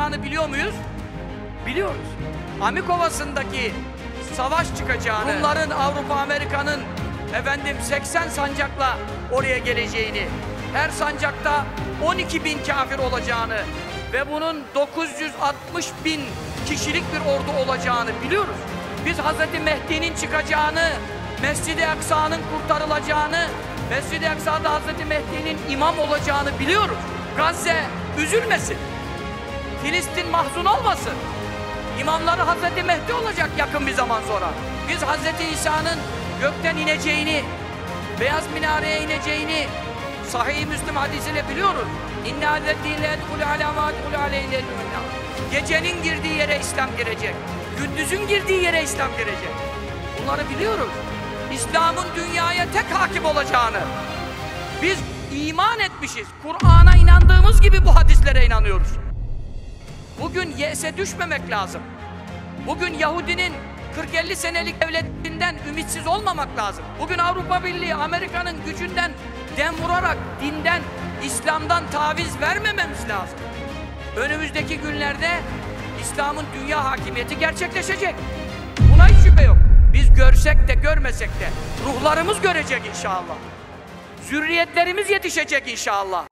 çıkacağını biliyor muyuz? Biliyoruz. Amikovası'ndaki savaş çıkacağını, Rumların, Avrupa, Amerika'nın 80 sancakla oraya geleceğini, her sancakta 12.000 kafir olacağını ve bunun 960.000 kişilik bir ordu olacağını biliyoruz. Biz Hazreti Mehdi'nin çıkacağını, Mescid-i Aksa'nın kurtarılacağını, Mescid-i Aksa'da Hazreti Mehdi'nin imam olacağını biliyoruz. Gazze üzülmesin, Filistin mahzun olmasın. İmamları Hazreti Mehdi olacak yakın bir zaman sonra. Biz Hazreti İsa'nın gökten ineceğini, Beyaz Minare'ye ineceğini Sahih-i Müslüm hadisiyle biliyoruz. Gecenin girdiği yere İslam girecek, gündüzün girdiği yere İslam girecek. Bunları biliyoruz. İslam'ın dünyaya tek hakim olacağını. Biz iman etmişiz. Kur'an'a inandığımız gibi bu hadislere inanıyoruz. Bugün yese düşmemek lazım. Bugün Yahudinin 40-50 senelik devletinden ümitsiz olmamak lazım. Bugün Avrupa Birliği, Amerika'nın gücünden dem vurarak dinden, İslam'dan taviz vermememiz lazım. Önümüzdeki günlerde İslam'ın dünya hakimiyeti gerçekleşecek. Buna hiç şüphe yok. Biz görsek de görmesek de ruhlarımız görecek inşallah. Zürriyetlerimiz yetişecek inşallah.